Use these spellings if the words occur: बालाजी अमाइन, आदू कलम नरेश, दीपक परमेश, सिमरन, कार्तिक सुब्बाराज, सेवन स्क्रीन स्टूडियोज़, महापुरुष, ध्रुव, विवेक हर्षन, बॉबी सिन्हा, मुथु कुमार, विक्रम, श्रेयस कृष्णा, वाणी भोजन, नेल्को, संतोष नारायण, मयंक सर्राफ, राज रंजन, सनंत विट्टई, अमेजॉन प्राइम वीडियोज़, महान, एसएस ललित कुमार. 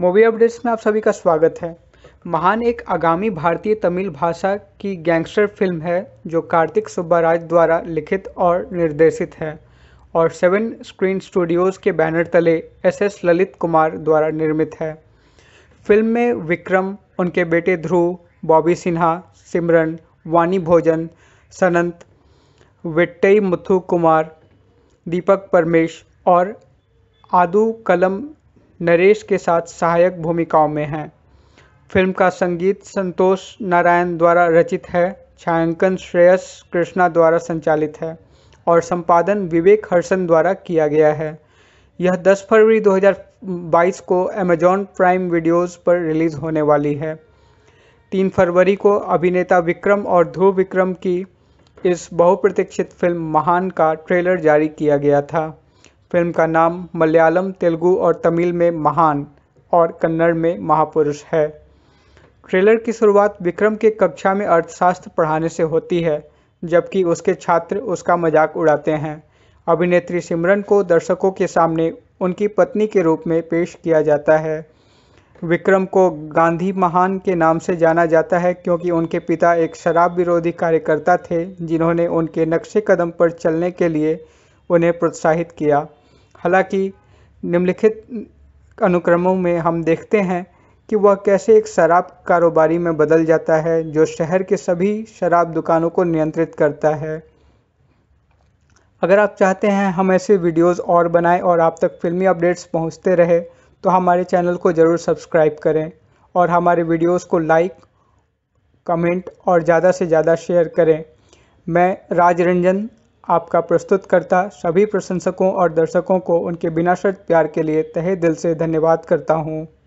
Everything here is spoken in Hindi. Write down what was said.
मूवी अपडेट्स में आप सभी का स्वागत है। महान एक आगामी भारतीय तमिल भाषा की गैंगस्टर फिल्म है जो कार्तिक सुब्बाराज द्वारा लिखित और निर्देशित है और सेवन स्क्रीन स्टूडियोज़ के बैनर तले एसएस ललित कुमार द्वारा निर्मित है। फिल्म में विक्रम, उनके बेटे ध्रुव, बॉबी सिन्हा, सिमरन, वाणी भोजन, सनंत विट्टई, मुथु कुमार, दीपक परमेश और आदू कलम नरेश के साथ सहायक भूमिकाओं में हैं। फिल्म का संगीत संतोष नारायण द्वारा रचित है, छायांकन श्रेयस कृष्णा द्वारा संचालित है और संपादन विवेक हर्षन द्वारा किया गया है। यह 10 फरवरी 2022 को अमेजॉन प्राइम वीडियोज़ पर रिलीज़ होने वाली है। 3 फरवरी को अभिनेता विक्रम और ध्रुव विक्रम की इस बहुप्रतीक्षित फिल्म महान का ट्रेलर जारी किया गया था। फिल्म का नाम मलयालम, तेलुगू और तमिल में महान और कन्नड़ में महापुरुष है। ट्रेलर की शुरुआत विक्रम के कक्षा में अर्थशास्त्र पढ़ाने से होती है जबकि उसके छात्र उसका मजाक उड़ाते हैं। अभिनेत्री सिमरन को दर्शकों के सामने उनकी पत्नी के रूप में पेश किया जाता है। विक्रम को गांधी महान के नाम से जाना जाता है क्योंकि उनके पिता एक शराब विरोधी कार्यकर्ता थे जिन्होंने उनके नक्शे कदम पर चलने के लिए उन्हें प्रोत्साहित किया। हालांकि निम्नलिखित अनुक्रमों में हम देखते हैं कि वह कैसे एक शराब कारोबारी में बदल जाता है जो शहर के सभी शराब दुकानों को नियंत्रित करता है। अगर आप चाहते हैं हम ऐसे वीडियोस और बनाएं और आप तक फिल्मी अपडेट्स पहुंचते रहे तो हमारे चैनल को ज़रूर सब्सक्राइब करें और हमारे वीडियोस को लाइक, कमेंट और ज़्यादा से ज़्यादा शेयर करें। मैं राज रंजन, आपका प्रस्तुतकर्ता, सभी प्रशंसकों और दर्शकों को उनके बिना शर्त प्यार के लिए तहे दिल से धन्यवाद करता हूँ।